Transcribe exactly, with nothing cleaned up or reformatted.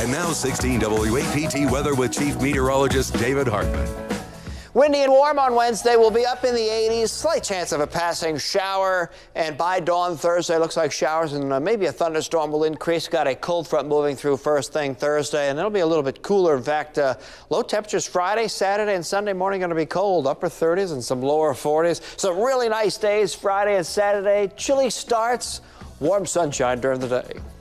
And now sixteen W A P T weather with Chief Meteorologist David Hartman. Windy and warm on Wednesday. We'll be up in the eighties. Slight chance of a passing shower. And by dawn Thursday, looks like showers and uh, maybe a thunderstorm will increase. Got a cold front moving through first thing Thursday, and it'll be a little bit cooler. In fact, uh, low temperatures Friday, Saturday, and Sunday morning going to be cold. Upper thirties and some lower forties. Some really nice days Friday and Saturday. Chilly starts. Warm sunshine during the day.